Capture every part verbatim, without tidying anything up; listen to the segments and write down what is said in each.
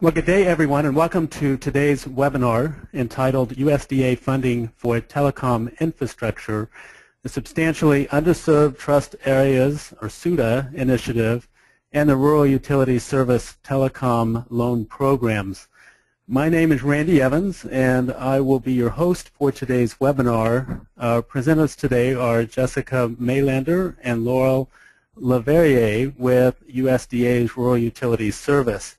Well, good day, everyone, and welcome to today's webinar entitled U S D A Funding for Telecom Infrastructure, the Substantially Underserved Trust Areas, or SUTA, Initiative, and the Rural Utilities Service Telecom Loan Programs. My name is Randy Evans, and I will be your host for today's webinar. Our presenters today are Jessica Mailander and Laurel Leverrier with U S D A's Rural Utilities Service.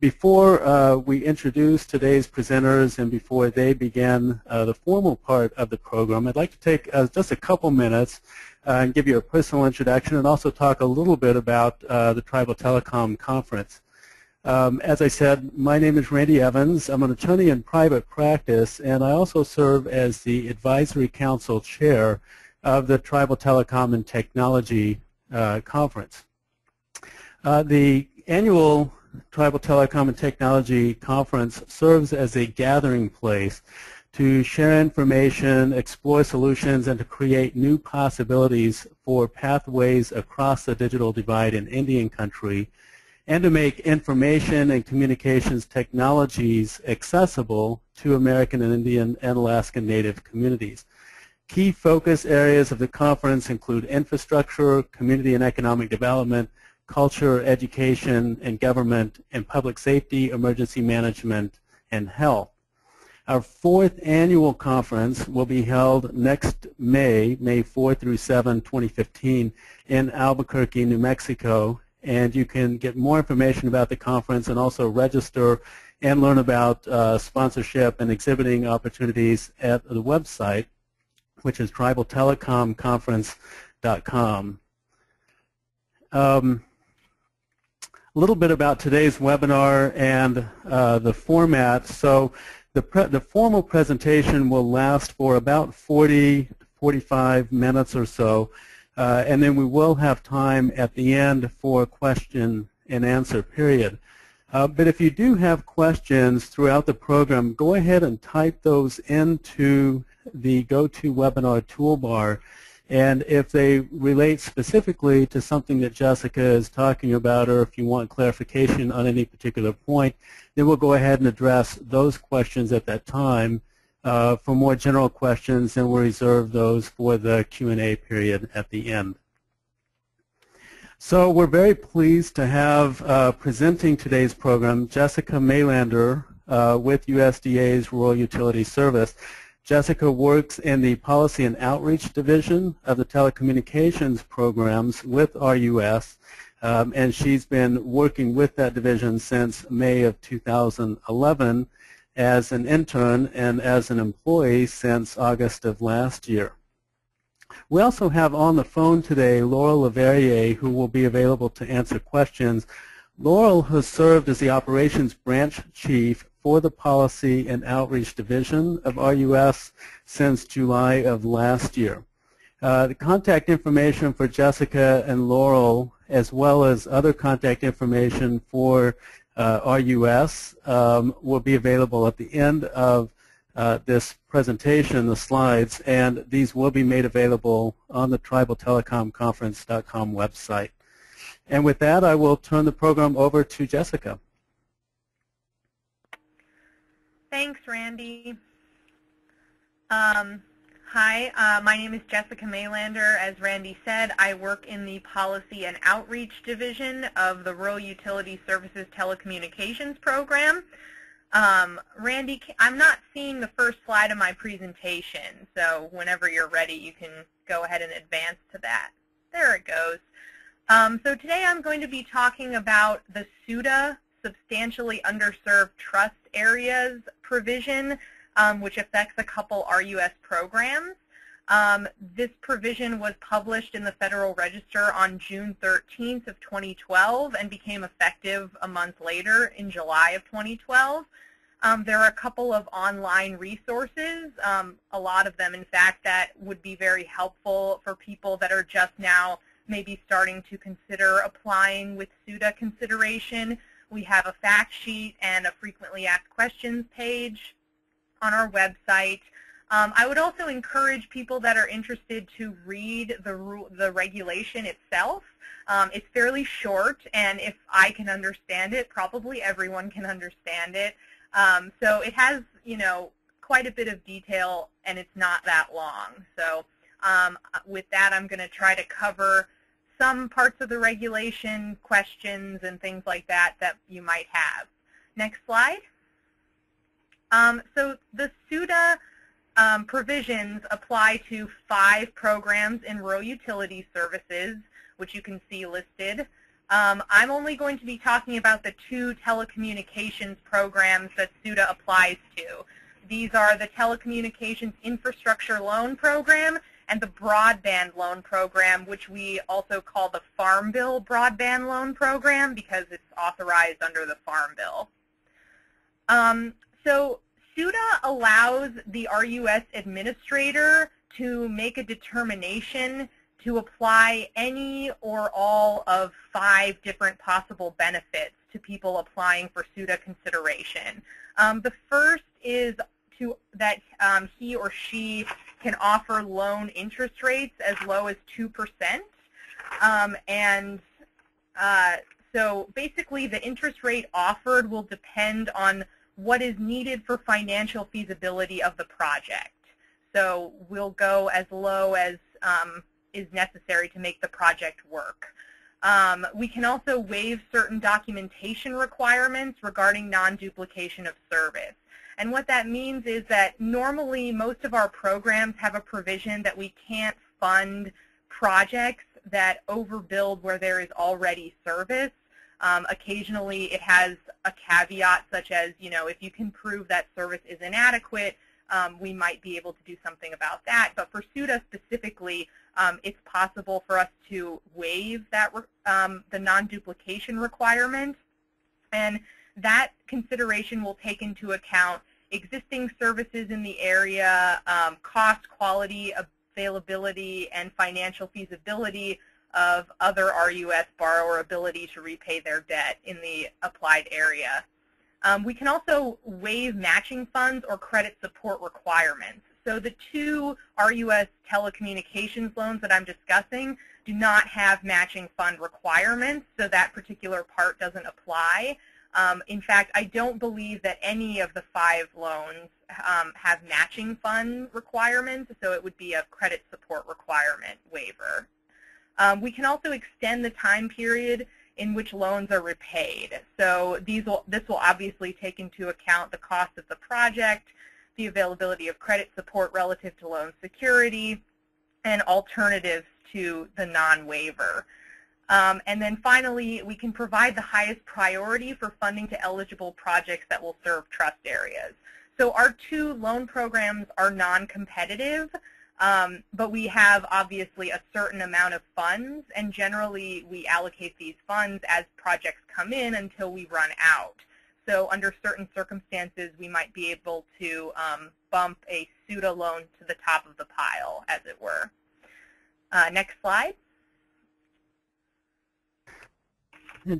Before uh, we introduce today's presenters and before they begin uh, the formal part of the program, I'd like to take uh, just a couple minutes uh, and give you a personal introduction and also talk a little bit about uh, the Tribal Telecom Conference. Um, as I said, my name is Randy Evans. I'm an attorney in private practice, and I also serve as the Advisory Council Chair of the Tribal Telecom and Technology uh, Conference. Uh, the annual Tribal Telecom and Technology Conference serves as a gathering place to share information, explore solutions, and to create new possibilities for pathways across the digital divide in Indian country, and to make information and communications technologies accessible to American and Indian and Alaskan Native communities. Key focus areas of the conference include infrastructure, community and economic development, culture, education, and government, and public safety, emergency management, and health. Our fourth annual conference will be held next May, May fourth through seventh, twenty fifteen, in Albuquerque, New Mexico, and you can get more information about the conference and also register and learn about uh, sponsorship and exhibiting opportunities at the website, which is tribal telecom conference dot com. Um, A little bit about today's webinar and uh, the format. So the, pre the formal presentation will last for about forty to forty-five minutes or so, uh, and then we will have time at the end for a question and answer period. Uh, but if you do have questions throughout the program, go ahead and type those into the GoToWebinar toolbar. And if they relate specifically to something that Jessica is talking about, or if you want clarification on any particular point, then we'll go ahead and address those questions at that time. Uh, for more general questions, then we'll reserve those for the Q and A period at the end. So we're very pleased to have uh, presenting today's program Jessica Mailander uh, with U S D A's Rural Utilities Service. Jessica works in the Policy and Outreach Division of the Telecommunications Programs with R U S, um, and she's been working with that division since May of two thousand eleven as an intern and as an employee since August of last year. We also have on the phone today Laurel Leverrier, who will be available to answer questions. Laurel has served as the Operations Branch Chief for the Policy and Outreach Division of R U S since July of last year. Uh, the contact information for Jessica and Laurel, as well as other contact information for uh, R U S, um, will be available at the end of uh, this presentation, the slides, and these will be made available on the tribal telecom conference dot com website. And with that, I will turn the program over to Jessica. Thanks, Randy. Um, hi, uh, my name is Jessica Mailander. As Randy said, I work in the Policy and Outreach Division of the Rural Utility Services Telecommunications Program. Um, Randy, I'm not seeing the first slide of my presentation, so whenever you're ready, you can go ahead and advance to that. There it goes. Um, so today I'm going to be talking about the SUTA, Substantially Underserved Trust Areas provision, um, which affects a couple R U S programs. Um, this provision was published in the Federal Register on June thirteenth of twenty twelve and became effective a month later in July of twenty twelve. Um, there are a couple of online resources, um, a lot of them, in fact, that would be very helpful for people that are just now maybe starting to consider applying with SUTA consideration. We have a fact sheet and a frequently asked questions page on our website. Um, I would also encourage people that are interested to read the, the regulation itself. Um, it's fairly short, and if I can understand it, probably everyone can understand it. Um, so it has, you know, quite a bit of detail, and it's not that long. So um, with that, I'm going to try to cover some parts of the regulation, questions, and things like that that you might have. Next slide. Um, so the SUTA um, provisions apply to five programs in Rural Utilities Services, which you can see listed. Um, I'm only going to be talking about the two telecommunications programs that SUTA applies to. These are the Telecommunications Infrastructure Loan Program and the Broadband Loan Program, which we also call the Farm Bill Broadband Loan Program because it's authorized under the Farm Bill. Um, so SUTA allows the R U S administrator to make a determination to apply any or all of five different possible benefits to people applying for SUTA consideration. Um, the first is to, that um, he or she can offer loan interest rates as low as two percent. Um, and uh, so basically the interest rate offered will depend on what is needed for financial feasibility of the project. So we'll go as low as um, is necessary to make the project work. Um, we can also waive certain documentation requirements regarding non-duplication of service. And what that means is that normally most of our programs have a provision that we can't fund projects that overbuild where there is already service. Um, occasionally it has a caveat such as, you know, if you can prove that service is inadequate, um, we might be able to do something about that. But for SUTA specifically, um, it's possible for us to waive that um, the non-duplication requirement. And that consideration will take into account existing services in the area, um, cost, quality, availability, and financial feasibility of other R U S borrower ability to repay their debt in the applied area. Um, we can also waive matching funds or credit support requirements. So the two R U S telecommunications loans that I'm discussing do not have matching fund requirements, so that particular part doesn't apply. Um, in fact, I don't believe that any of the five loans um, have matching fund requirements, so it would be a credit support requirement waiver. Um, we can also extend the time period in which loans are repaid. So these will, this will obviously take into account the cost of the project, the availability of credit support relative to loan security, and alternatives to the non-waiver. Um, and then finally, we can provide the highest priority for funding to eligible projects that will serve trust areas. So our two loan programs are non-competitive, um, but we have obviously a certain amount of funds, and generally we allocate these funds as projects come in until we run out. So under certain circumstances, we might be able to um, bump a SUTA loan to the top of the pile, as it were. Uh, next slide.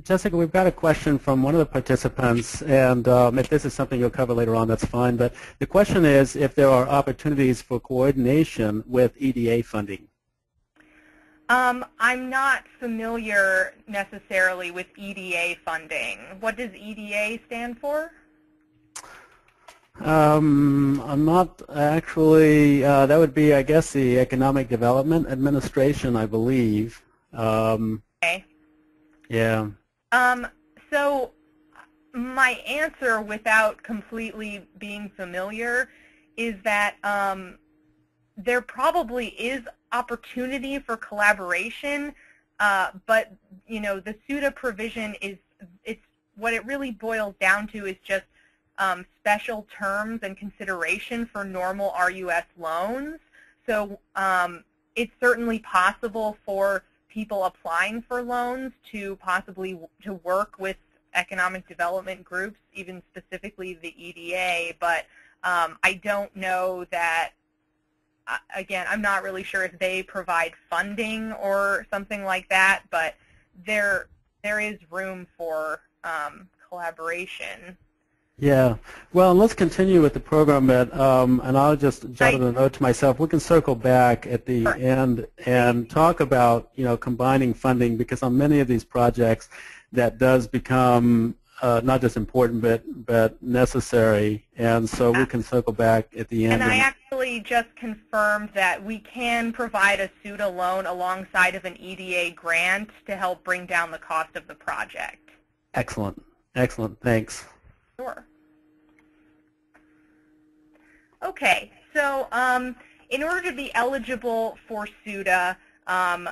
Jessica, we've got a question from one of the participants, and um, if this is something you'll cover later on, that's fine. But the question is if there are opportunities for coordination with E D A funding. Um, I'm not familiar necessarily with E D A funding. What does E D A stand for? Um, I'm not actually, uh, that would be, I guess, the Economic Development Administration, I believe. Um, okay. Yeah. Um, so my answer, without completely being familiar, is that um, there probably is opportunity for collaboration, uh, but you know the SUTA provision is it's what it really boils down to is just um, special terms and consideration for normal R U S loans. So um, it's certainly possible for people applying for loans to possibly to work with economic development groups, even specifically the E D A, but um, I don't know that, again, I'm not really sure if they provide funding or something like that, but there there is room for um, collaboration. Yeah. Well, let's continue with the program, but, um, and I'll just jot right. a note to myself. We can circle back at the sure. end and talk about, you know, combining funding, because on many of these projects that does become uh, not just important but, but necessary, and so we can circle back at the end. And I actually just confirmed that we can provide a SUTA loan alongside of an E D A grant to help bring down the cost of the project. Excellent. Excellent. Thanks. Sure. Okay, so um, in order to be eligible for SUTA, um,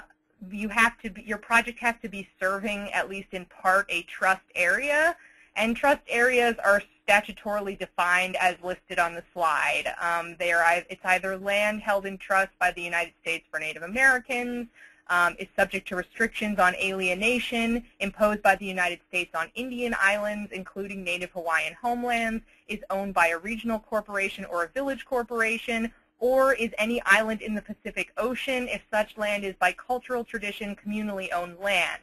you have to be, your project has to be serving at least in part a trust area, and trust areas are statutorily defined as listed on the slide. Um, they are it's either land held in trust by the United States for Native Americans, um, is subject to restrictions on alienation imposed by the United States on Indian islands, including Native Hawaiian homelands, is owned by a regional corporation or a village corporation, or is any island in the Pacific Ocean if such land is by cultural tradition communally owned land.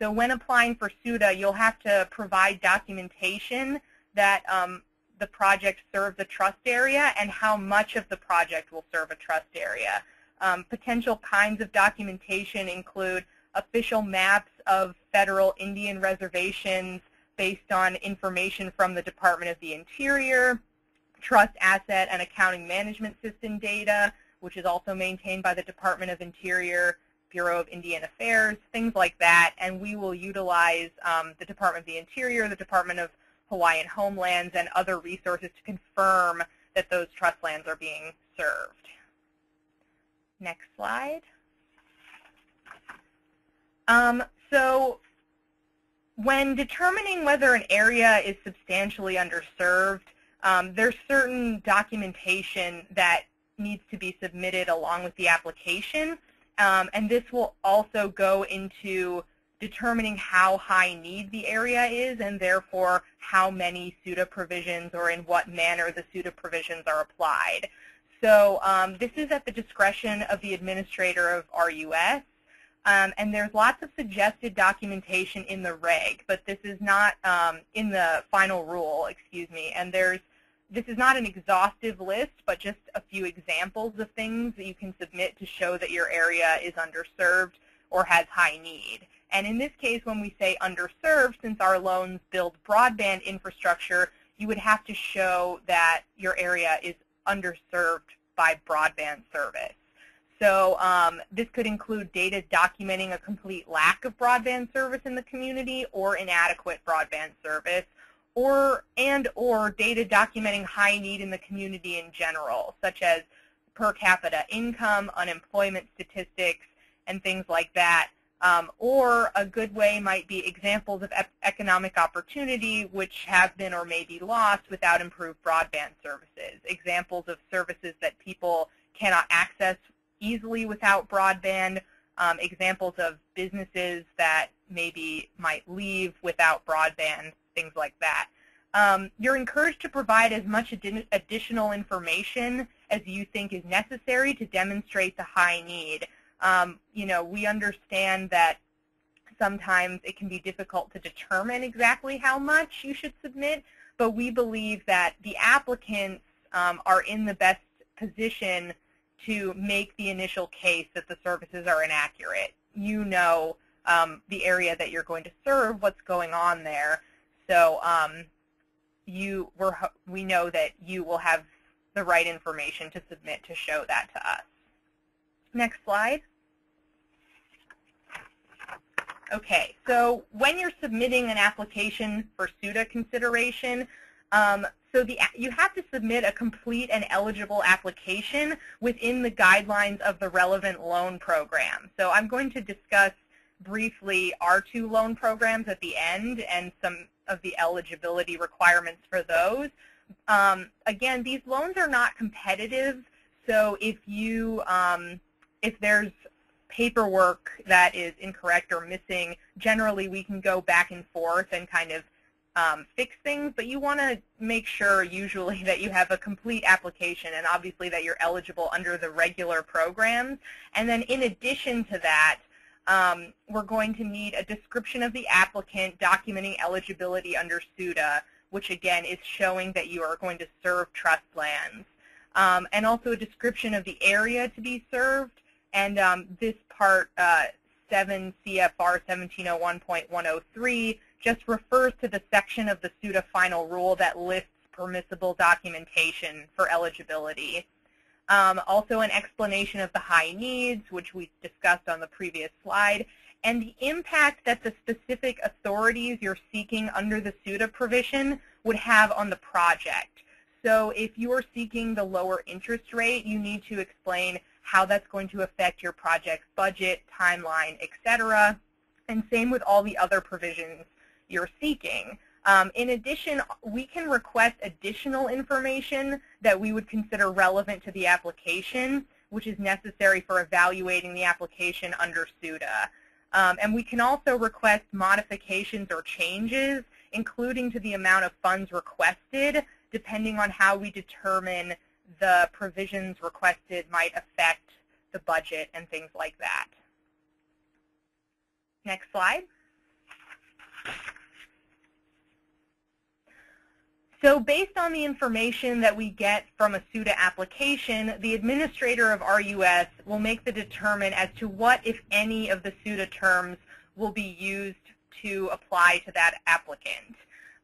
So when applying for SUTA, you'll have to provide documentation that um, the project serves a trust area and how much of the project will serve a trust area. Um, potential kinds of documentation include official maps of federal Indian reservations based on information from the Department of the Interior, trust asset and accounting management system data, which is also maintained by the Department of Interior, Bureau of Indian Affairs, things like that. And we will utilize um, the Department of the Interior, the Department of Hawaiian Homelands, and other resources to confirm that those trust lands are being served. Next slide. Um, so when determining whether an area is substantially underserved, um, there's certain documentation that needs to be submitted along with the application, um, and this will also go into determining how high need the area is and therefore how many SUTA provisions or in what manner the SUTA provisions are applied. So um, this is at the discretion of the administrator of R U S, um, and there's lots of suggested documentation in the reg, but this is not um, in the final rule, excuse me, and there's this is not an exhaustive list, but just a few examples of things that you can submit to show that your area is underserved or has high need. And in this case, when we say underserved, since our loans build broadband infrastructure, you would have to show that your area is underserved by broadband service. So um, this could include data documenting a complete lack of broadband service in the community or inadequate broadband service, or and or data documenting high need in the community in general, such as per capita income, unemployment statistics, and things like that. Um, or a good way might be examples of e- economic opportunity which have been or may be lost without improved broadband services, examples of services that people cannot access easily without broadband, um, examples of businesses that maybe might leave without broadband, things like that. Um, you're encouraged to provide as much ad- additional information as you think is necessary to demonstrate the high need. Um, you know, we understand that sometimes it can be difficult to determine exactly how much you should submit, but we believe that the applicants um, are in the best position to make the initial case that the services are inaccurate. You know um, the area that you're going to serve, what's going on there, so um, you we're, we know that you will have the right information to submit to show that to us. Next slide. Okay, so when you're submitting an application for SUTA consideration, um, so the, you have to submit a complete and eligible application within the guidelines of the relevant loan program. So I'm going to discuss briefly our two loan programs at the end and some of the eligibility requirements for those. Um, again, these loans are not competitive, so if you um, if there's paperwork that is incorrect or missing, generally we can go back and forth and kind of um, fix things, but you want to make sure usually that you have a complete application and obviously that you're eligible under the regular programs. And then in addition to that, um, we're going to need a description of the applicant documenting eligibility under SUTA, which again is showing that you are going to serve trust lands. Um, and also a description of the area to be served, and um, this part uh, seven C F R seventeen oh one point one oh three just refers to the section of the SUTA final rule that lists permissible documentation for eligibility. Um, also an explanation of the high needs, which we discussed on the previous slide, and the impact that the specific authorities you're seeking under the SUTA provision would have on the project. So if you are seeking the lower interest rate, you need to explain how that's going to affect your project's budget, timeline, et cetera, and same with all the other provisions you're seeking. Um, in addition, we can request additional information that we would consider relevant to the application, which is necessary for evaluating the application under SUTA. Um, and we can also request modifications or changes, including to the amount of funds requested, depending on how we determine the provisions requested might affect the budget and things like that. Next slide. So based on the information that we get from a SUTA application, the administrator of R U S will make the determination as to what, if any, of the SUTA terms will be used to apply to that applicant.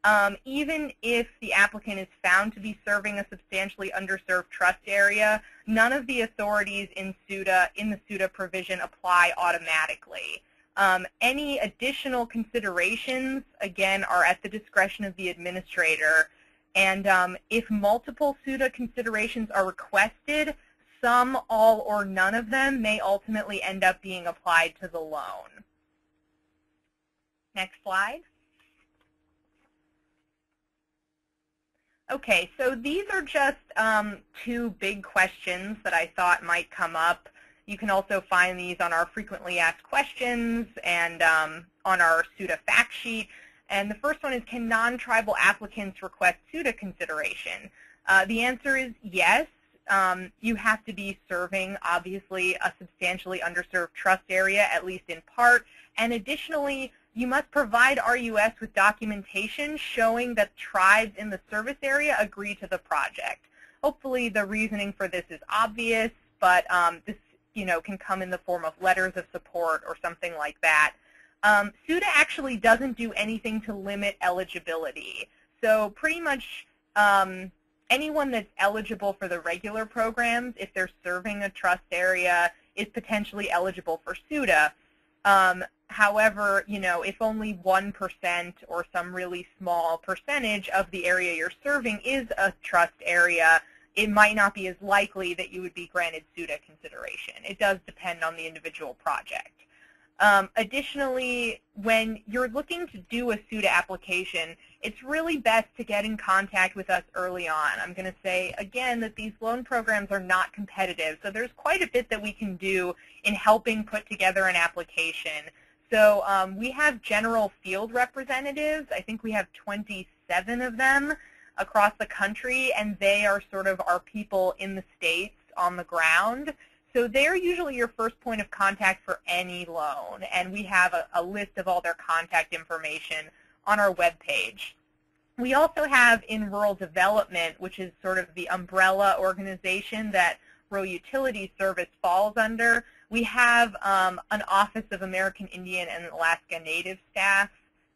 Um, even if the applicant is found to be serving a substantially underserved trust area, none of the authorities in SUTA, in the SUTA provision apply automatically. Um, any additional considerations, again, are at the discretion of the administrator. And um, if multiple SUTA considerations are requested, some, all, or none of them may ultimately end up being applied to the loan. Next slide. Okay, so these are just um, two big questions that I thought might come up. You can also find these on our frequently asked questions and um, on our SUTA fact sheet. And the first one is, can non-tribal applicants request SUTA consideration? Uh, the answer is yes. Um, you have to be serving, obviously, a substantially underserved trust area, at least in part. And additionally, you must provide R U S with documentation showing that tribes in the service area agree to the project. Hopefully, the reasoning for this is obvious, but um, this, you know, can come in the form of letters of support or something like that. Um, SUTA actually doesn't do anything to limit eligibility. So pretty much um, anyone that's eligible for the regular programs, if they're serving a trust area, is potentially eligible for SUTA. Um, however, you know, if only one percent or some really small percentage of the area you're serving is a trust area, it might not be as likely that you would be granted SUTA consideration. It does depend on the individual project. Um, additionally, when you're looking to do a SUTA application, it's really best to get in contact with us early on. I'm going to say, again, that these loan programs are not competitive, so there's quite a bit that we can do in helping put together an application. So um, we have general field representatives. I think we have twenty-seven of them across the country, and they are sort of our people in the states on the ground. So they're usually your first point of contact for any loan, and we have a, a list of all their contact information on our webpage. We also have in Rural Development, which is sort of the umbrella organization that Rural Utilities Service falls under, we have um, an Office of American Indian and Alaska Native staff.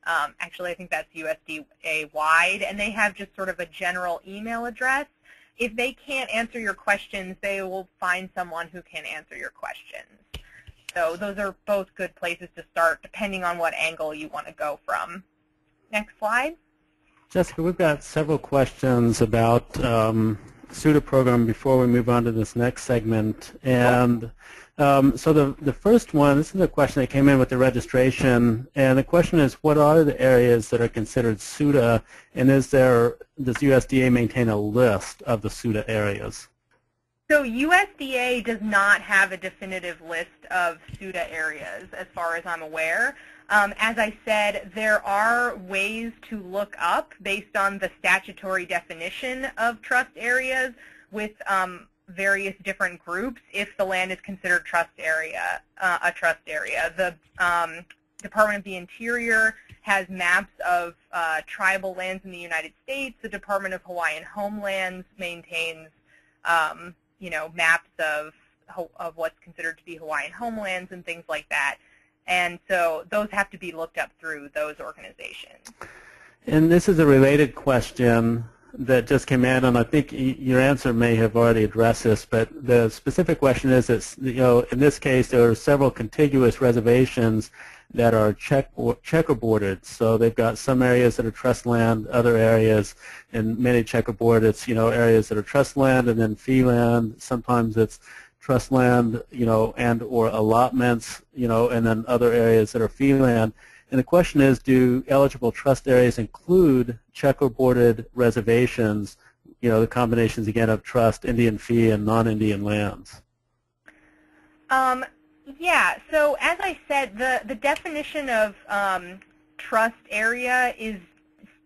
Um, actually, I think that's U S D A-wide, and they have just sort of a general email address. If they can't answer your questions, they will find someone who can answer your questions. So those are both good places to start, depending on what angle you want to go from. Next slide. Jessica, we've got several questions about um, SUTA program before we move on to this next segment. And um, so the, the first one, this is a question that came in with the registration, and the question is, what are the areas that are considered SUTA, and is there, does U S D A maintain a list of the SUTA areas? So U S D A does not have a definitive list of SUTA areas, as far as I'm aware. Um, as I said, there are ways to look up based on the statutory definition of trust areas with um, various different groups if the land is considered trust area, uh, a trust area. The um, Department of the Interior has maps of uh, tribal lands in the United States. The Department of Hawaiian Homelands maintains, um, you know, maps of of what's considered to be Hawaiian homelands and things like that. And so those have to be looked up through those organizations. And this is a related question that just came in, and I think your answer may have already addressed this, but the specific question is that, you know, in this case there are several contiguous reservations that are check checkerboarded. So they've got some areas that are trust land, other areas, and many checkerboard, it's, you know, areas that are trust land and then fee land. Sometimes it's trust land, you know, and or allotments, you know, and then other areas that are fee land. And the question is, do eligible trust areas include checkerboarded reservations, you know, the combinations again of trust, Indian fee, and non-Indian lands? Um, yeah, so as I said, the, the definition of um, trust area is,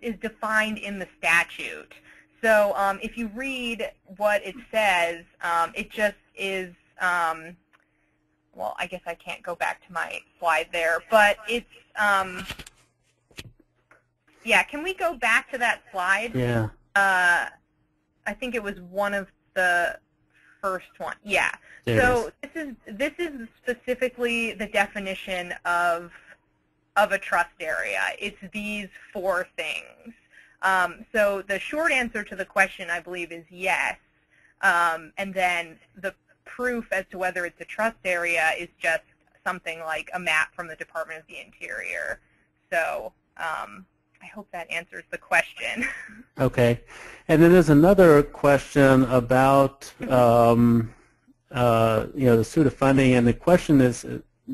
is defined in the statute. So um, if you read what it says, um, it just is, um, well, I guess I can't go back to my slide there, but it's, um, yeah, can we go back to that slide? Yeah. Uh, I think it was one of the first one. Yeah. There so is. this is this is specifically the definition of of a trust area. It's these four things. Um, so the short answer to the question, I believe, is yes. Um, and then the proof as to whether it's a trust area is just something like a map from the Department of the Interior. So um, I hope that answers the question. Okay. And then there's another question about um, uh, you know, the SUTA funding, and the question is,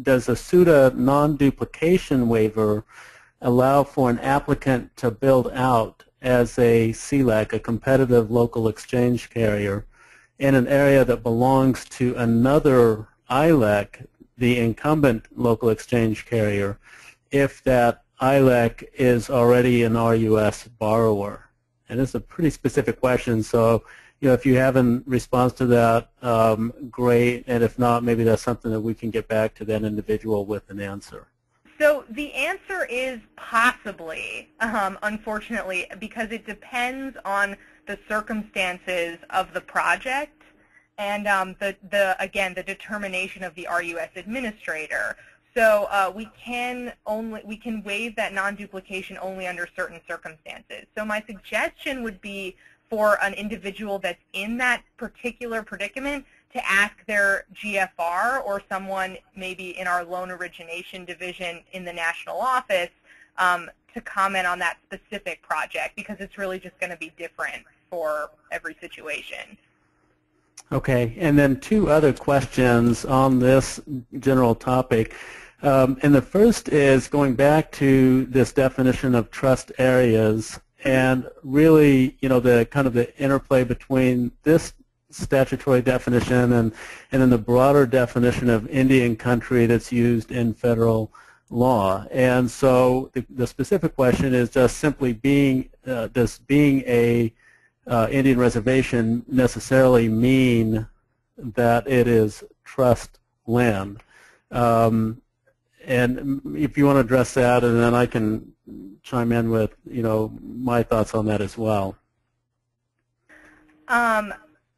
does the SUTA non-duplication waiver allow for an applicant to build out as a C LAC, a competitive local exchange carrier, in an area that belongs to another I LEC, the incumbent local exchange carrier, if that I LEC is already an R U S borrower? And it's a pretty specific question, so, you know, if you have a response to that, um, great, and if not, maybe that's something that we can get back to that individual with an answer. So the answer is possibly, um, unfortunately, because it depends on the circumstances of the project and um, the, the again the determination of the R U S administrator. So uh, we can only we can waive that non-duplication only under certain circumstances. So my suggestion would be for an individual that's in that particular predicament to ask their G F R or someone maybe in our loan origination division in the national office um, to comment on that specific project, because it's really just going to be different for every situation. Okay, and then two other questions on this general topic. Um, and the first is going back to this definition of trust areas and really, you know, the kind of the interplay between this statutory definition and, and then the broader definition of Indian country that's used in federal law. And so the, the specific question is just simply being, uh, does being a uh, Indian reservation necessarily mean that it is trust land? Um, and if you want to address that, and then I can chime in with, you know, my thoughts on that as well. Um,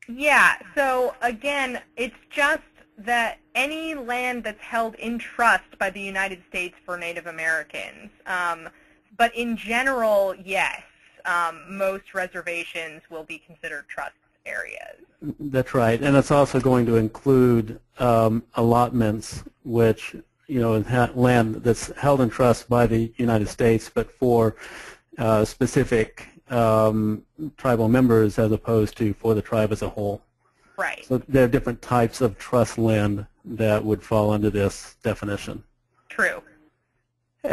Yeah, so again, it's just that any land that's held in trust by the United States for Native Americans. Um, but in general, yes, um, most reservations will be considered trust areas. That's right, and it's also going to include um, allotments, which, you know, land that's held in trust by the United States, but for uh, specific Um, tribal members as opposed to for the tribe as a whole. Right. So there are different types of trust land that would fall under this definition. True.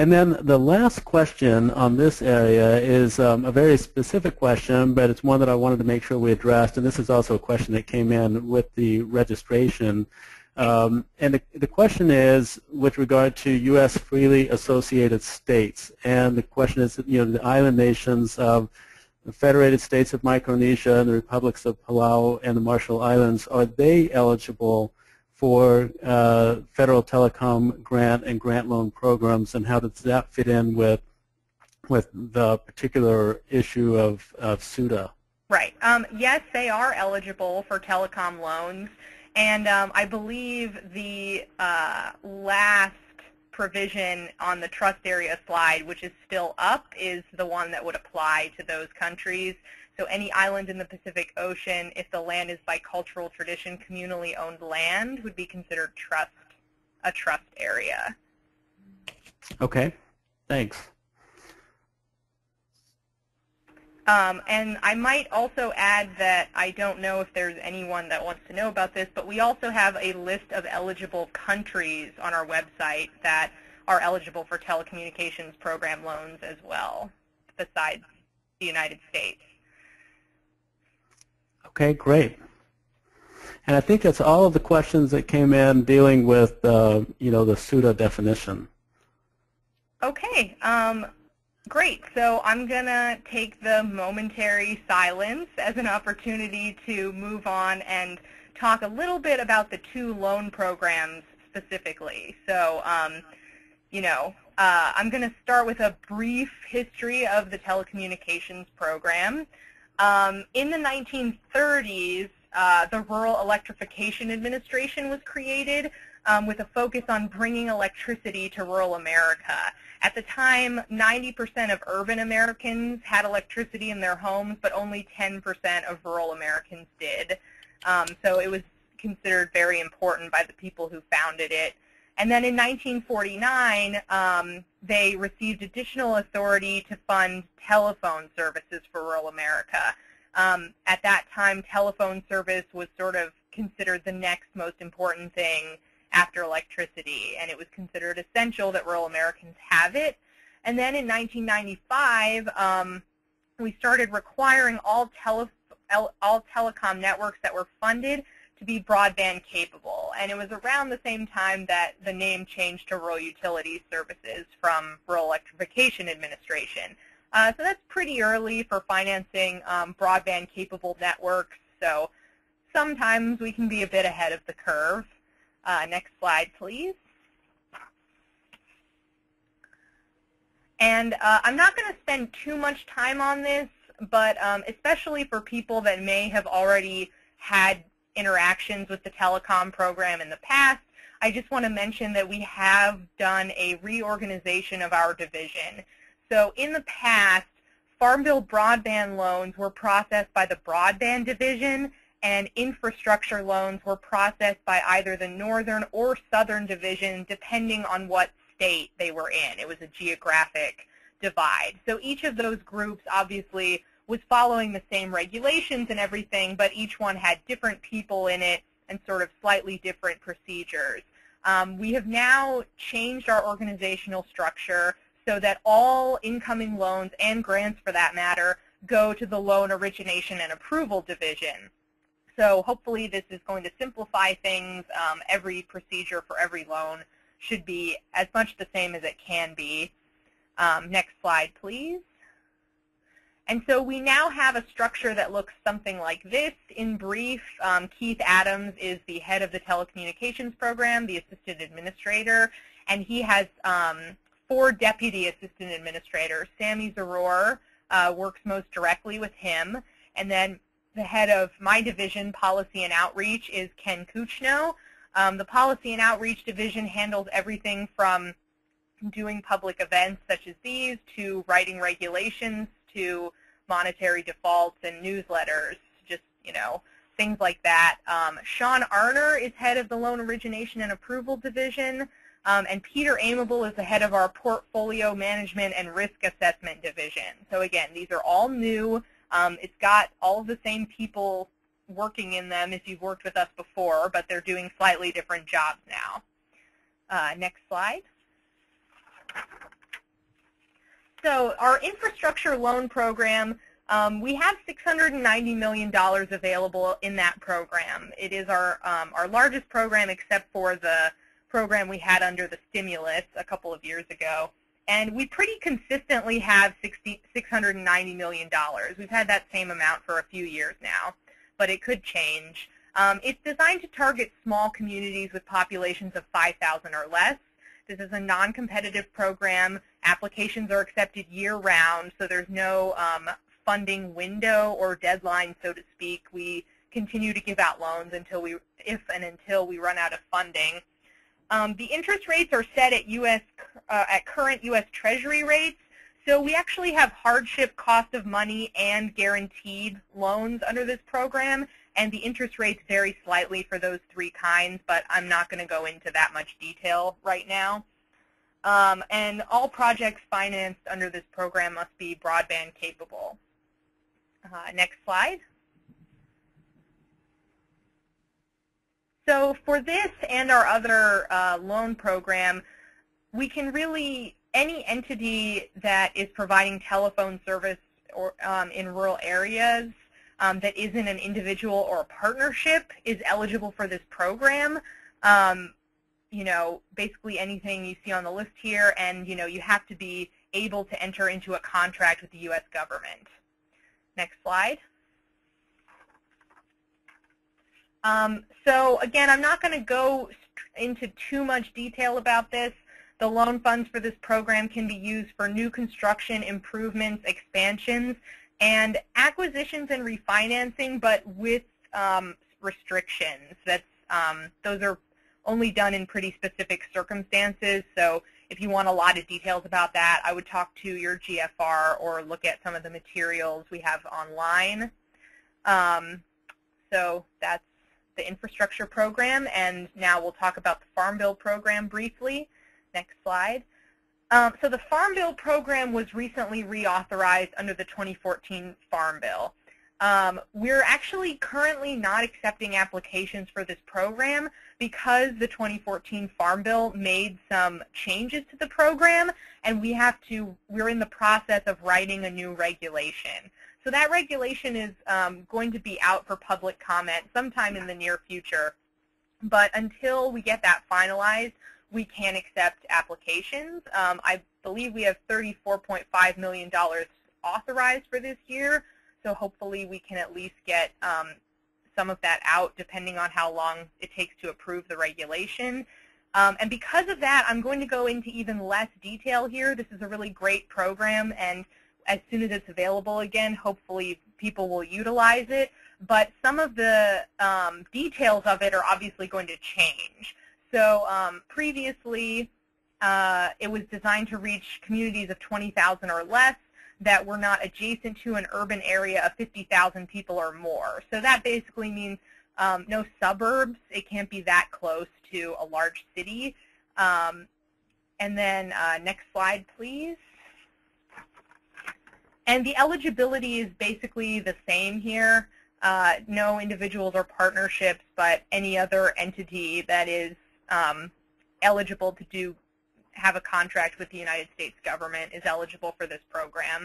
And then the last question on this area is um, a very specific question, but it's one that I wanted to make sure we addressed, and this is also a question that came in with the registration. Um, and the, the question is with regard to U S freely associated states, and the question is, you know, the island nations of the Federated States of Micronesia and the Republics of Palau and the Marshall Islands, are they eligible for uh, federal telecom grant and grant loan programs, and how does that fit in with with the particular issue of, of SUTA? Right. Um, yes, they are eligible for telecom loans, and um, I believe the uh, last provision on the trust area slide, which is still up, is the one that would apply to those countries. So any island in the Pacific Ocean, if the land is by cultural tradition communally owned land, would be considered trust a trust area. Okay, thanks. Um, and I might also add that I don't know if there's anyone that wants to know about this, but we also have a list of eligible countries on our website that are eligible for telecommunications program loans as well, besides the United States. Okay, great. And I think that's all of the questions that came in dealing with, uh, you know, the SUTA definition. Okay. Um, Great. So I'm going to take the momentary silence as an opportunity to move on and talk a little bit about the two loan programs specifically. So, um, you know, uh, I'm going to start with a brief history of the telecommunications program. Um, in the nineteen thirties, uh, the Rural Electrification Administration was created, Um, with a focus on bringing electricity to rural America. At the time, ninety percent of urban Americans had electricity in their homes, but only ten percent of rural Americans did. Um, so it was considered very important by the people who founded it. And then in nineteen forty-nine, um, they received additional authority to fund telephone services for rural America. Um, at that time, telephone service was sort of considered the next most important thing after electricity, and it was considered essential that rural Americans have it. And then in nineteen ninety-five, um, we started requiring all, tele all telecom networks that were funded to be broadband capable. And it was around the same time that the name changed to Rural Utilities Services from Rural Electrification Administration. Uh, so that's pretty early for financing um, broadband capable networks. So sometimes we can be a bit ahead of the curve. Uh, next slide, please. And uh, I'm not going to spend too much time on this, but um, especially for people that may have already had interactions with the telecom program in the past, I just want to mention that we have done a reorganization of our division. So in the past, Farm Bill broadband loans were processed by the broadband division, and infrastructure loans were processed by either the northern or southern division, depending on what state they were in. It was a geographic divide. So each of those groups obviously was following the same regulations and everything, but each one had different people in it and sort of slightly different procedures. Um, we have now changed our organizational structure so that all incoming loans and grants, for that matter, go to the Loan Origination and Approval Division. So hopefully this is going to simplify things. Um, every procedure for every loan should be as much the same as it can be. Um, next slide, please. And so we now have a structure that looks something like this. In brief, um, Keith Adams is the head of the telecommunications program, the assistant administrator, and he has um, four deputy assistant administrators. Sammy Zaror uh, works most directly with him, and then the head of my division, Policy and Outreach, is Ken Kuchno. Um, the Policy and Outreach division handles everything from doing public events such as these to writing regulations to monetary defaults and newsletters, just, you know, things like that. Um, Sean Arner is head of the Loan Origination and Approval division, um, and Peter Amable is the head of our Portfolio Management and Risk Assessment division. So again, these are all new. Um, it's got all of the same people working in them if you've worked with us before, but they're doing slightly different jobs now. Uh, next slide. So our infrastructure loan program, um, we have six hundred ninety million dollars available in that program. It is our, um, our largest program, except for the program we had under the stimulus a couple of years ago. And we pretty consistently have six hundred ninety million dollars. We've had that same amount for a few years now, but it could change. Um, it's designed to target small communities with populations of five thousand or less. This is a non-competitive program. Applications are accepted year-round, so there's no um, funding window or deadline, so to speak. We continue to give out loans until we, if and until we run out of funding. Um, the interest rates are set at U S uh, at current U S Treasury rates, so we actually have hardship, cost of money, and guaranteed loans under this program. And the interest rates vary slightly for those three kinds, but I'm not going to go into that much detail right now. Um, and all projects financed under this program must be broadband capable. Uh, next slide. So for this and our other uh, loan program, we can really, any entity that is providing telephone service or um, in rural areas, Um, that isn't an individual or a partnership is eligible for this program. Um, you know, basically anything you see on the list here, and you know, you have to be able to enter into a contract with the U S government. Next slide. Um, so again, I'm not going to go into too much detail about this. The loan funds for this program can be used for new construction, improvements, expansions, and acquisitions and refinancing, but with um, restrictions. That's, um, those are only done in pretty specific circumstances, so if you want a lot of details about that, I would talk to your G F R or look at some of the materials we have online. Um, so that's the infrastructure program, and now we'll talk about the Farm Bill program briefly. Next slide. Um, so the Farm Bill program was recently reauthorized under the twenty fourteen Farm Bill. Um, we're actually currently not accepting applications for this program because the twenty fourteen Farm Bill made some changes to the program, and we have to, we're in the process of writing a new regulation. So that regulation is um, going to be out for public comment sometime in the near future. But until we get that finalized, we can accept applications. Um, I believe we have thirty-four point five million dollars authorized for this year, so hopefully we can at least get um, some of that out, depending on how long it takes to approve the regulation. Um, and because of that, I'm going to go into even less detail here. This is a really great program, and as soon as it's available again, hopefully people will utilize it. But some of the um, details of it are obviously going to change. So um, previously, uh, it was designed to reach communities of twenty thousand or less that were not adjacent to an urban area of fifty thousand people or more. So that basically means um, no suburbs. It can't be that close to a large city. Um, and then uh, next slide, please. And the eligibility is basically the same here. Uh, no individuals or partnerships, but any other entity that is Um, eligible to do have a contract with the United States government is eligible for this program.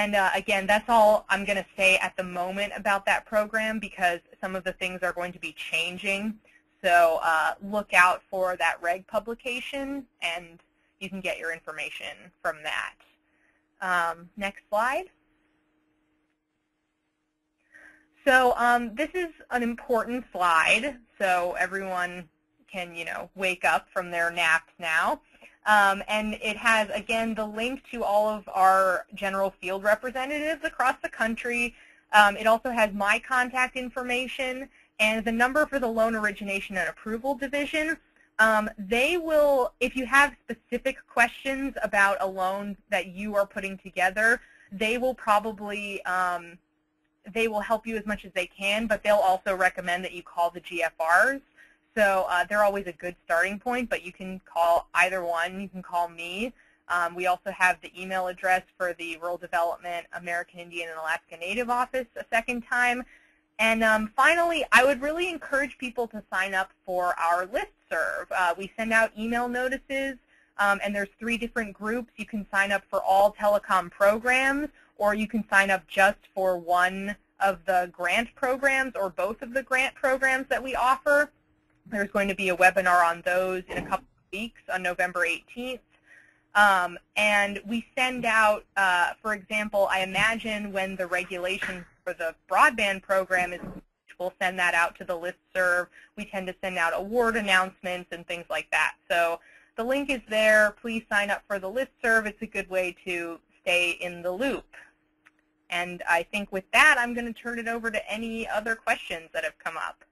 And uh, again, that's all I'm going to say at the moment about that program, because some of the things are going to be changing. So uh, look out for that reg publication, and you can get your information from that. Um, next slide. So um, this is an important slide, so everyone can, you know, wake up from their naps now. Um, and it has, again, the link to all of our general field representatives across the country. Um, it also has my contact information and the number for the Loan Origination and Approval Division. Um, they will, if you have specific questions about a loan that you are putting together, they will probably, um, they will help you as much as they can, but they'll also recommend that you call the G F Rs. So uh, they're always a good starting point, but you can call either one. You can call me. Um, we also have the email address for the Rural Development, American Indian, and Alaska Native Office a second time. And um, finally, I would really encourage people to sign up for our listserv. Uh, we send out email notices, um, and there's three different groups. You can sign up for all telecom programs, or you can sign up just for one of the grant programs or both of the grant programs that we offer. There's going to be a webinar on those in a couple of weeks on November eighteenth. Um, and we send out, uh, for example, I imagine when the regulation for the broadband program is We'll send that out to the listserv. We tend to send out award announcements and things like that. So the link is there. Please sign up for the listserv. It's a good way to stay in the loop. And I think with that, I'm going to turn it over to any other questions that have come up.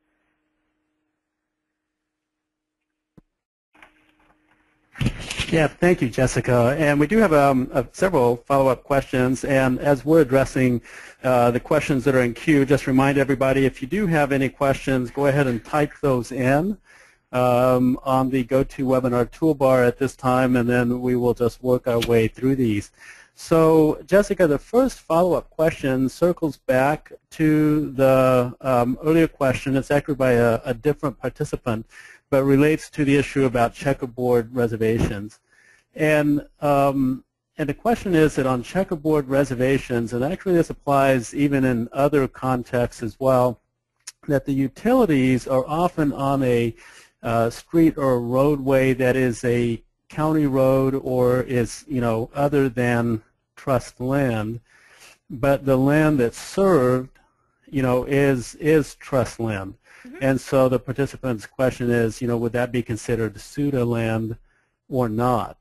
Yeah, thank you, Jessica. And we do have um, uh, several follow-up questions. And as we're addressing uh, the questions that are in queue, just remind everybody, if you do have any questions, go ahead and type those in um, on the GoToWebinar toolbar at this time, and then we will just work our way through these. So, Jessica, the first follow-up question circles back to the um, earlier question. It's actually by a, a different participant, but relates to the issue about checkerboard reservations. And, um, and the question is that on checkerboard reservations, and actually this applies even in other contexts as well, that the utilities are often on a uh, street or a roadway that is a county road or is, you know, other than trust land, but the land that's served, you know, is, is trust land. Mm-hmm. And so the participant's question is, you know, would that be considered SUTA land or not?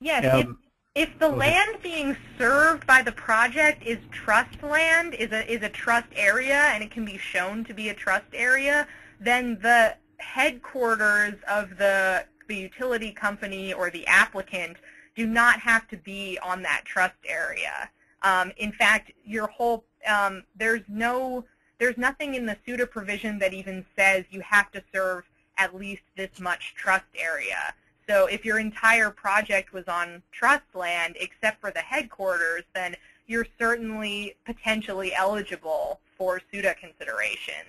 Yes. Um, if, if the land being served by the project is trust land, is a, is a trust area, and it can be shown to be a trust area, then the headquarters of the, the utility company or the applicant do not have to be on that trust area. Um, in fact, your whole, um, there's no... There's nothing in the SUTA provision that even says you have to serve at least this much trust area. So if your entire project was on trust land except for the headquarters, then you're certainly potentially eligible for SUTA considerations.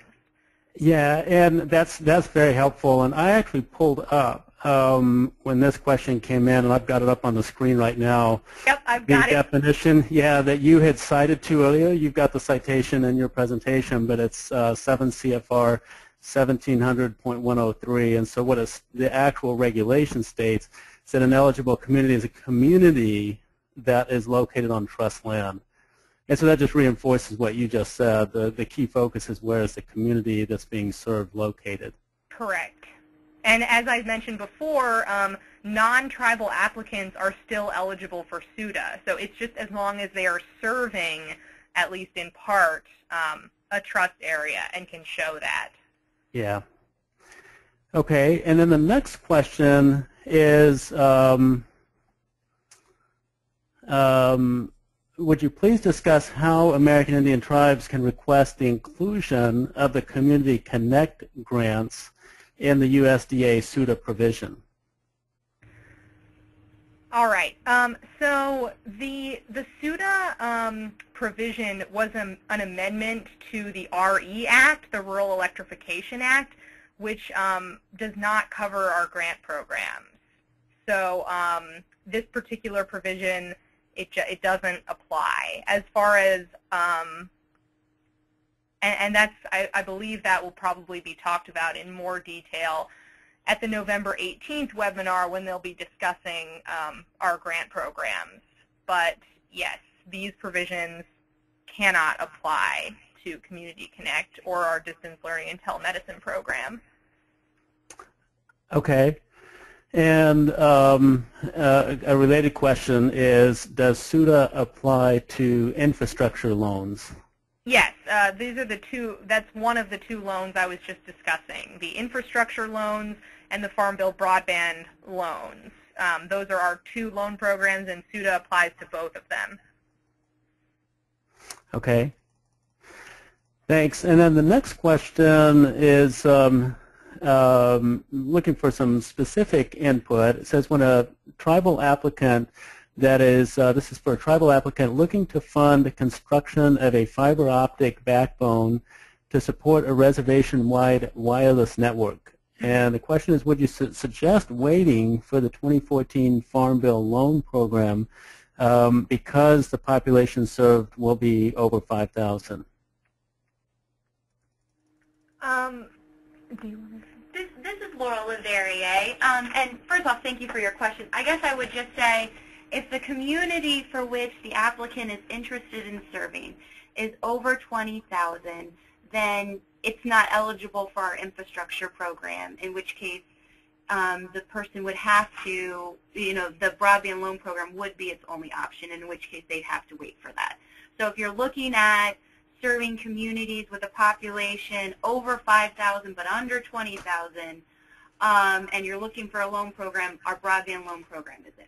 Yeah, and that's, that's very helpful. And I actually pulled up um, when this question came in, and I've got it up on the screen right now. Yep, I've got it. The definition, yeah, that you had cited to earlier. You've got the citation in your presentation, but it's uh, seven C F R seventeen hundred point one oh three. And so what is the actual regulation states is that an eligible community is a community that is located on trust land. And so that just reinforces what you just said. The, the key focus is where is the community that's being served located. Correct. And as I mentioned before, um, non-tribal applicants are still eligible for SUTA. So it's just as long as they are serving, at least in part, um, a trust area and can show that. Yeah. Okay. And then the next question is, um, um, would you please discuss how American Indian tribes can request the inclusion of the Community Connect grants in the U S D A SUTA provision? All right. Um, so the the SUTA um, provision was a, an amendment to the R E Act, the Rural Electrification Act, which um, does not cover our grant programs. So um, this particular provision, It, it doesn't apply as far as, um, and, and that's, I, I believe that will probably be talked about in more detail at the November eighteenth webinar when they'll be discussing um, our grant programs. But yes, these provisions cannot apply to Community Connect or our Distance Learning and Telemedicine program. Okay. And um, uh, a related question is, does SUTA apply to infrastructure loans? Yes, uh, these are the two, that's one of the two loans I was just discussing, the infrastructure loans and the Farm Bill broadband loans. Um, those are our two loan programs, and SUTA applies to both of them. Okay. Thanks. And then the next question is, um, Um, looking for some specific input. It says when a tribal applicant that is, uh, this is for a tribal applicant looking to fund the construction of a fiber optic backbone to support a reservation-wide wireless network. And the question is, would you su suggest waiting for the twenty fourteen Farm Bill loan program um, because the population served will be over five thousand? Um. Do you want to this, this is Laurel Leverrier. Um, and first off, thank you for your question. I guess I would just say if the community for which the applicant is interested in serving is over twenty thousand, then it's not eligible for our infrastructure program, in which case um, the person would have to, you know, the broadband loan program would be its only option, in which case they'd have to wait for that. So if you're looking at serving communities with a population over five thousand but under twenty thousand, um, and you're looking for a loan program, our broadband loan program is it.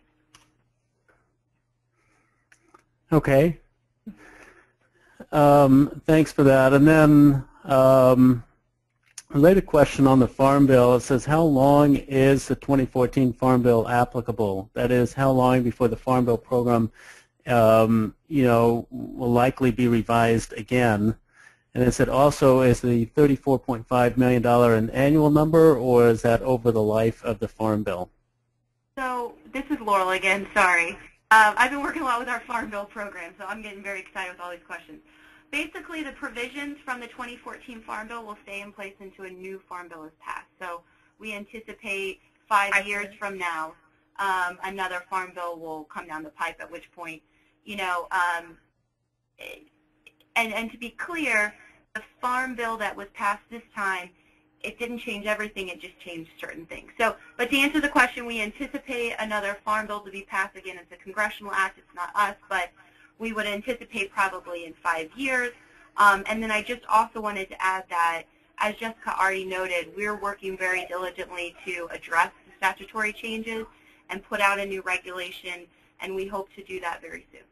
Okay. Um, thanks for that. And then um, a related question on the Farm Bill. It says, how long is the twenty fourteen Farm Bill applicable? That is, how long before the Farm Bill program um, you know, will likely be revised again? And it said also, is the thirty-four point five million dollars an annual number, or is that over the life of the Farm Bill? So this is Laurel again, sorry. Uh, I've been working a lot with our Farm Bill program, so I'm getting very excited with all these questions. Basically, the provisions from the twenty fourteen Farm Bill will stay in place until a new Farm Bill is passed. So we anticipate five I years see. from now, um, another Farm Bill will come down the pipe, at which point, you know, um, and, and to be clear, the Farm Bill that was passed this time, it didn't change everything, it just changed certain things. So, but to answer the question, we anticipate another Farm Bill to be passed again. It's a congressional act, it's not us, but we would anticipate probably in five years. Um, and then I just also wanted to add that, as Jessica already noted, we're working very diligently to address the statutory changes and put out a new regulation, and we hope to do that very soon.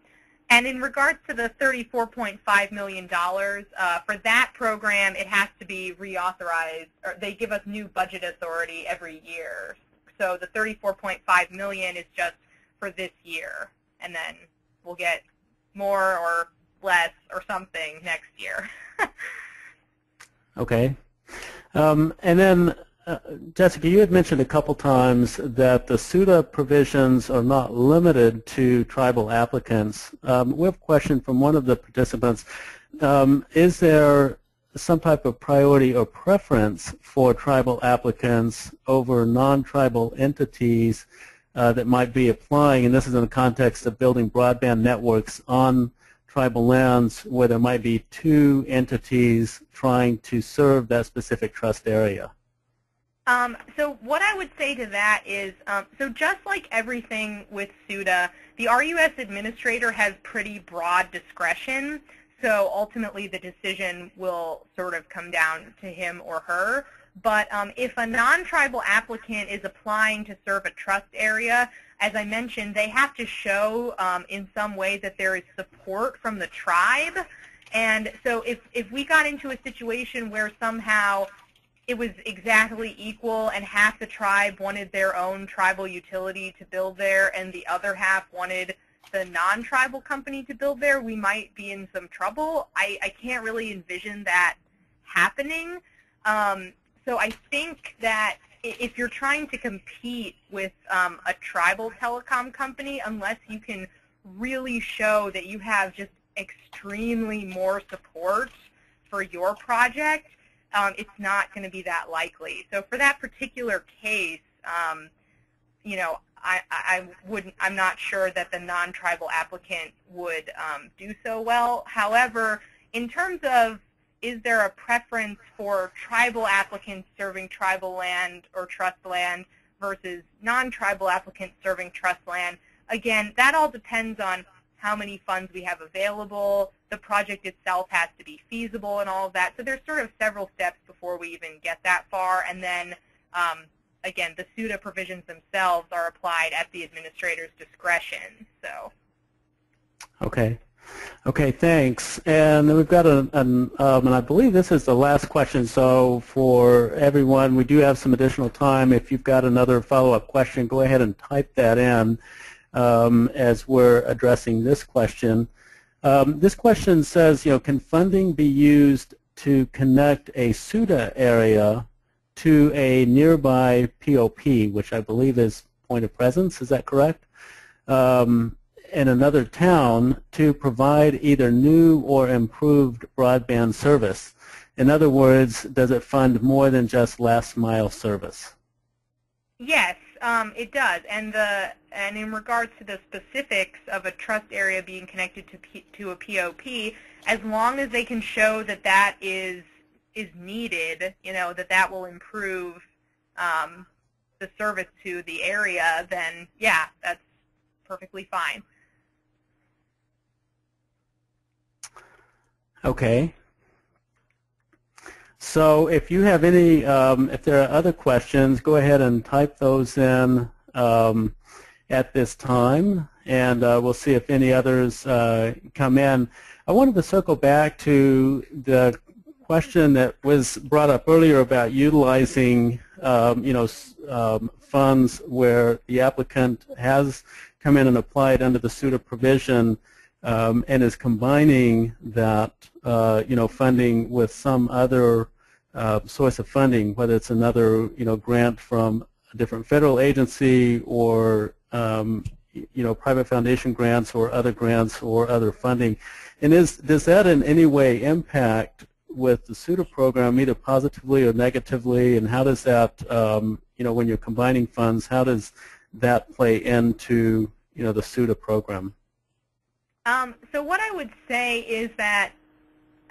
And in regards to the thirty-four point five million dollars, uh, for that program, it has to be reauthorized. Or they give us new budget authority every year. So the thirty-four point five million dollars is just for this year, and then we'll get more or less or something next year. Okay. Um, and then, uh, Jessica, you had mentioned a couple times that the SUTA provisions are not limited to tribal applicants. Um, we have a question from one of the participants. Um, is there some type of priority or preference for tribal applicants over non-tribal entities uh, that might be applying? And this is in the context of building broadband networks on tribal lands where there might be two entities trying to serve that specific trust area. Um, so what I would say to that is, um, so just like everything with SUTA, the R U S administrator has pretty broad discretion, so ultimately the decision will sort of come down to him or her. But um, if a non-tribal applicant is applying to serve a trust area, as I mentioned, they have to show um, in some way that there is support from the tribe. And so if, if we got into a situation where somehow it was exactly equal and half the tribe wanted their own tribal utility to build there and the other half wanted the non-tribal company to build there, we might be in some trouble. I, I can't really envision that happening. Um, so I think that if you're trying to compete with um, a tribal telecom company, unless you can really show that you have just extremely more support for your project, Um, it's not going to be that likely. So for that particular case, um, you know, I, I wouldn't. I'm not sure that the non-tribal applicant would um, do so well. However, in terms of is there a preference for tribal applicants serving tribal land or trust land versus non-tribal applicants serving trust land? Again, that all depends on how many funds we have available. The project itself has to be feasible and all of that. So there's sort of several steps before we even get that far. And then, um, again, the SUTA provisions themselves are applied at the administrator's discretion. So. Okay. Okay, thanks. And we've got an, an um, and I believe this is the last question. So for everyone, we do have some additional time. If you've got another follow-up question, go ahead and type that in um, as we're addressing this question. Um, this question says, you know, can funding be used to connect a SUTA area to a nearby P O P, which I believe is point of presence, is that correct, um, in another town to provide either new or improved broadband service? In other words, does it fund more than just last mile service? Yes. Um, it does, and the and in regards to the specifics of a trust area being connected to P, to a P O P, as long as they can show that that is is needed, you know, that that will improve um, the service to the area, then yeah, that's perfectly fine. Okay. So if you have any, um, if there are other questions, go ahead and type those in um, at this time, and uh, we'll see if any others uh, come in. I wanted to circle back to the question that was brought up earlier about utilizing, um, you know, um, funds where the applicant has come in and applied under the SUTA provision. Um, and is combining that, uh, you know, funding with some other uh, source of funding, whether it's another, you know, grant from a different federal agency or, um, you know, private foundation grants or other grants or other funding. And is, does that in any way impact with the SUTA program, either positively or negatively? And how does that, um, you know, when you're combining funds, how does that play into, you know, the SUTA program? Um, so what I would say is that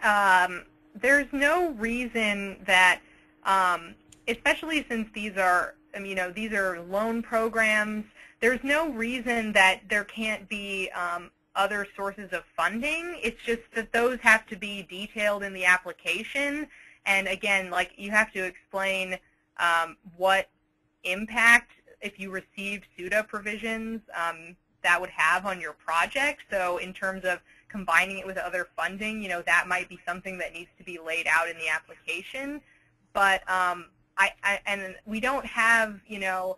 um, there's no reason that, um, especially since these are, I mean, you know, these are loan programs, there's no reason that there can't be um, other sources of funding. It's just that those have to be detailed in the application. And again, like, you have to explain um, what impact, if you receive SUTA provisions, um, that would have on your project. So in terms of combining it with other funding, you know, that might be something that needs to be laid out in the application. But um, I, I and we don't have, you know,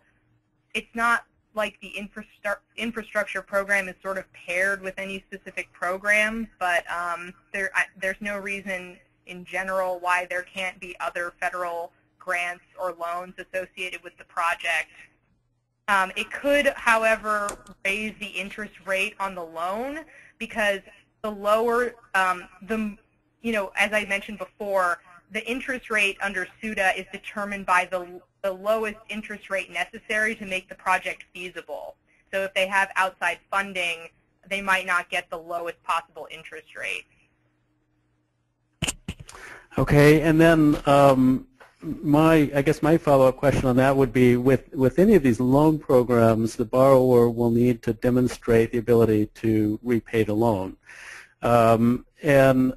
it's not like the infrastru- infrastructure program is sort of paired with any specific program. But um, there I, there's no reason in general why there can't be other federal grants or loans associated with the project. Um, it could, however, raise the interest rate on the loan, because the lower, um, the, you know, as I mentioned before, the interest rate under SUTA is determined by the, the lowest interest rate necessary to make the project feasible. So if they have outside funding, they might not get the lowest possible interest rate. Okay, and then um My, I guess my follow-up question on that would be, with, with any of these loan programs, the borrower will need to demonstrate the ability to repay the loan. Um, and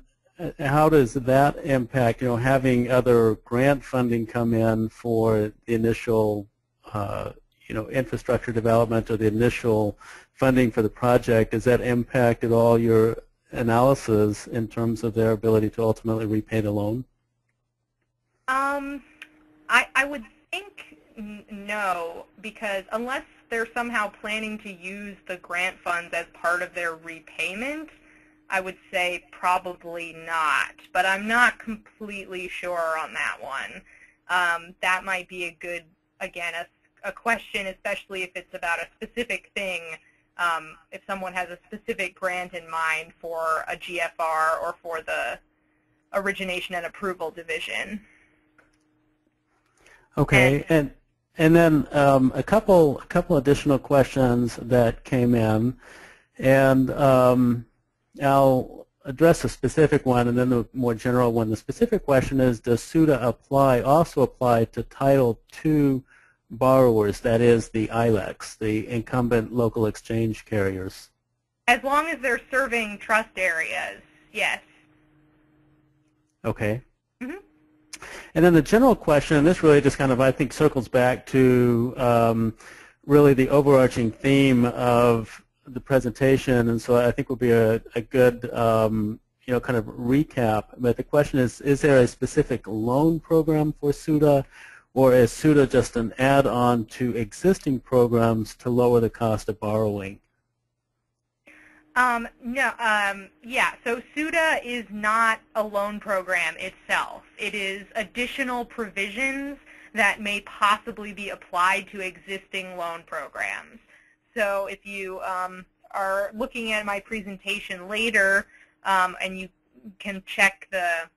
how does that impact, you know, having other grant funding come in for the initial, uh, you know, infrastructure development or the initial funding for the project? Does that impact at all your analysis in terms of their ability to ultimately repay the loan? Um, I, I would think n no, because unless they're somehow planning to use the grant funds as part of their repayment, I would say probably not. But I'm not completely sure on that one. Um, that might be a good, again, a, a question, especially if it's about a specific thing, um, if someone has a specific grant in mind for a G F R or for the Origination and Approval Division. Okay, and and then um, a couple a couple additional questions that came in, and um, I'll address a specific one and then the more general one. The specific question is: does SUTA apply also apply to Title two borrowers? That is the I L E Cs, the incumbent local exchange carriers. As long as they're serving trust areas, yes. Okay. Mm-hmm. And then the general question, and this really just kind of, I think, circles back to um, really the overarching theme of the presentation, and so I think will be a, a good, um, you know, kind of recap. But the question is, is there a specific loan program for SUTA, or is SUTA just an add-on to existing programs to lower the cost of borrowing? Um, no, um, yeah, so SUTA is not a loan program itself. It is additional provisions that may possibly be applied to existing loan programs. So if you um, are looking at my presentation later, um, and you can check the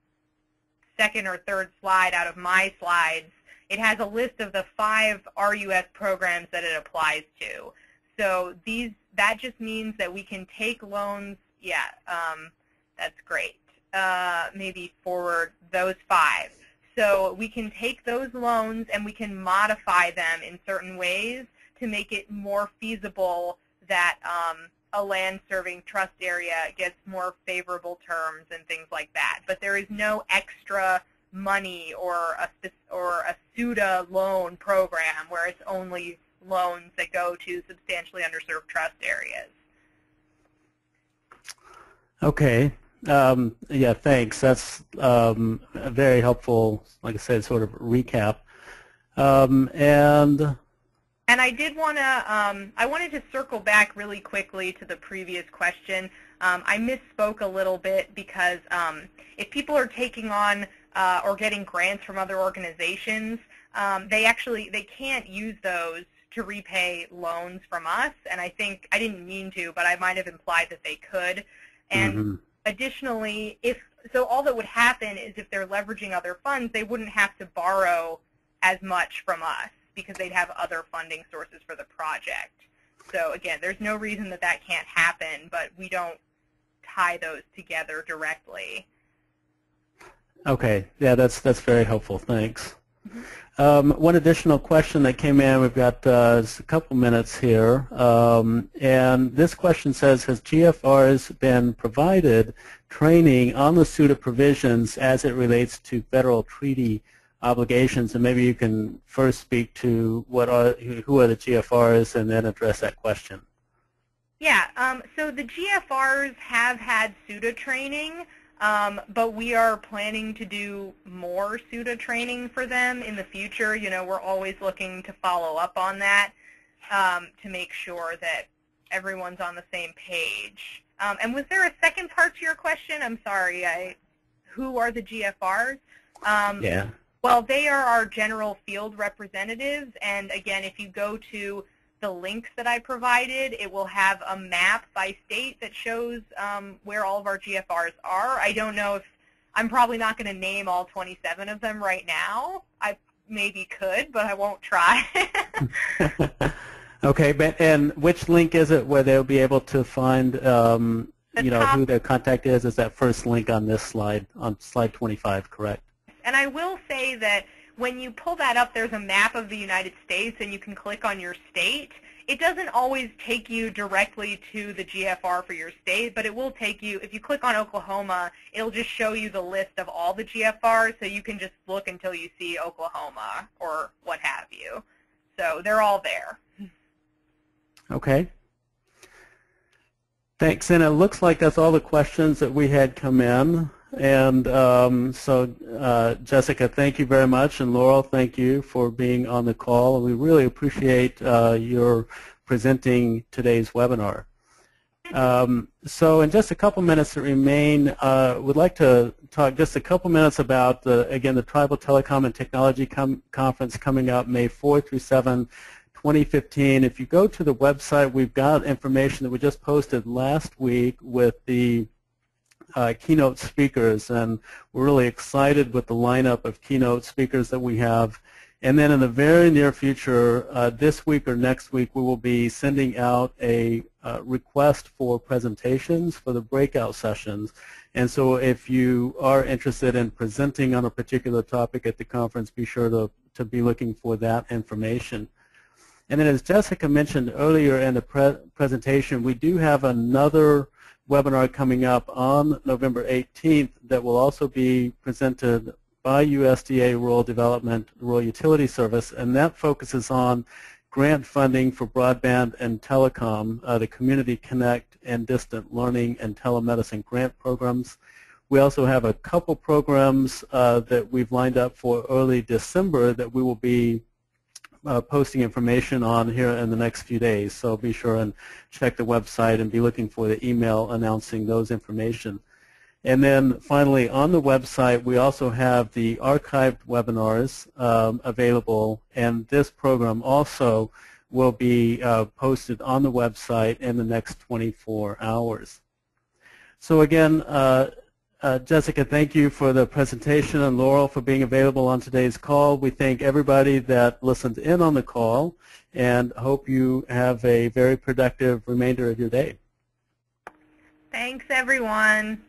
second or third slide out of my slides, it has a list of the five R U S programs that it applies to. So these, that just means that we can take loans, yeah, um, that's great, uh, maybe forward those five. So we can take those loans and we can modify them in certain ways to make it more feasible that um, a land-serving trust area gets more favorable terms and things like that. But there is no extra money or a, or a SUTA loan program where it's only loans that go to substantially underserved trust areas. Okay. Um, yeah, thanks. That's um, a very helpful, like I said, sort of recap. Um, and and I did want to, um, I wanted to circle back really quickly to the previous question. Um, I misspoke a little bit because um, if people are taking on uh, or getting grants from other organizations, um, they actually, they can't use those to repay loans from us. And I think, I didn't mean to, but I might have implied that they could. And mm-hmm. Additionally, if so, all that would happen is if they're leveraging other funds, they wouldn't have to borrow as much from us because they'd have other funding sources for the project. So again, there's no reason that that can't happen, but we don't tie those together directly. Okay, yeah, that's that's very helpful. Thanks. Um, one additional question that came in, we've got uh, a couple minutes here, um, and this question says, has G F Rs been provided training on the SUTA provisions as it relates to federal treaty obligations? And maybe you can first speak to what are, who are the G F Rs and then address that question. Yeah, um, so the G F Rs have had SUTA training. Um, but we are planning to do more SUTA training for them in the future. You know, we're always looking to follow up on that um, to make sure that everyone's on the same page. Um, and was there a second part to your question? I'm sorry. I, who are the G F Rs? Um, yeah. Well, they are our general field representatives. And again, if you go to the links that I provided, it will have a map by state that shows um, where all of our G F Rs are. I don't know if, I'm probably not going to name all twenty-seven of them right now. I maybe could, but I won't try. Okay, but, and which link is it where they'll be able to find, um, you know, who their contact is? Is that first link on this slide, on slide twenty-five, correct? And I will say that when you pull that up, there's a map of the United States, and you can click on your state. It doesn't always take you directly to the G F R for your state, but it will take you, if you click on Oklahoma, it'll just show you the list of all the G F Rs, so you can just look until you see Oklahoma or what have you. So they're all there. Okay. Thanks, and it looks like that's all the questions that we had come in. And um, so, uh, Jessica, thank you very much, and Laurel, thank you for being on the call. We really appreciate uh, your presenting today's webinar. Um, so in just a couple minutes that remain, uh, we'd like to talk just a couple minutes about, the, again, the Tribal Telecom and Technology Com Conference coming up May fourth through seventh, twenty fifteen. If you go to the website, we've got information that we just posted last week with the Uh, keynote speakers, and we're really excited with the lineup of keynote speakers that we have. And then in the very near future, uh, this week or next week, we will be sending out a uh, request for presentations for the breakout sessions. And so if you are interested in presenting on a particular topic at the conference, be sure to, to be looking for that information. And then as Jessica mentioned earlier in the pre presentation, we do have another webinar coming up on November eighteenth that will also be presented by U S D A Rural Development, Rural Utilities Service, and that focuses on grant funding for broadband and telecom, uh, the Community Connect and Distant Learning and Telemedicine grant programs. We also have a couple programs uh, that we've lined up for early December that we will be Uh, posting information on here in the next few days, so be sure and check the website and be looking for the email announcing those information. And then finally, on the website, we also have the archived webinars um, available, and this program also will be uh, posted on the website in the next twenty-four hours. So again, uh, Uh, Jessica, thank you for the presentation, and Laurel for being available on today's call. We thank everybody that listened in on the call, and hope you have a very productive remainder of your day. Thanks, everyone.